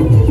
Hey!